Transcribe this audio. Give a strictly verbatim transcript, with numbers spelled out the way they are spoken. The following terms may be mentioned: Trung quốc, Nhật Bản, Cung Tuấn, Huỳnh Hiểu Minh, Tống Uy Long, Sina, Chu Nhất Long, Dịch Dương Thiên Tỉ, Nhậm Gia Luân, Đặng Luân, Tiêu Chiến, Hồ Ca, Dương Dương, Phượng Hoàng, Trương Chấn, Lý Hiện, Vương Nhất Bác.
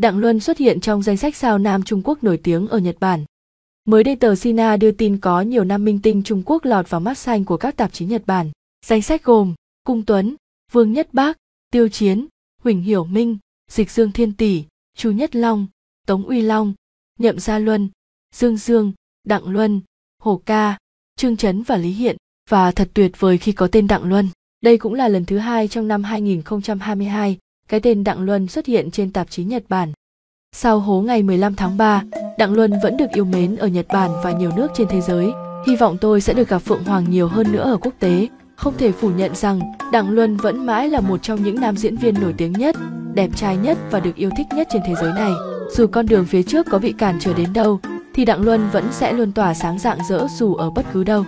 Đặng Luân xuất hiện trong danh sách sao nam Trung Quốc nổi tiếng ở Nhật Bản. Mới đây tờ Sina đưa tin có nhiều nam minh tinh Trung Quốc lọt vào mắt xanh của các tạp chí Nhật Bản. Danh sách gồm Cung Tuấn, Vương Nhất Bác, Tiêu Chiến, Huỳnh Hiểu Minh, Dịch Dương Thiên Tỉ, Chu Nhất Long, Tống Uy Long, Nhậm Gia Luân, Dương Dương, Đặng Luân, Hồ Ca, Trương Chấn và Lý Hiện. Và thật tuyệt vời khi có tên Đặng Luân. Đây cũng là lần thứ hai trong năm hai nghìn không trăm hai mươi hai, cái tên Đặng Luân xuất hiện trên tạp chí Nhật Bản. Sau hố ngày mười lăm tháng ba, Đặng Luân vẫn được yêu mến ở Nhật Bản và nhiều nước trên thế giới. Hy vọng tôi sẽ được gặp Phượng Hoàng nhiều hơn nữa ở quốc tế. Không thể phủ nhận rằng, Đặng Luân vẫn mãi là một trong những nam diễn viên nổi tiếng nhất, đẹp trai nhất và được yêu thích nhất trên thế giới này. Dù con đường phía trước có bị cản trở đến đâu, thì Đặng Luân vẫn sẽ luôn tỏa sáng rạng rỡ dù ở bất cứ đâu.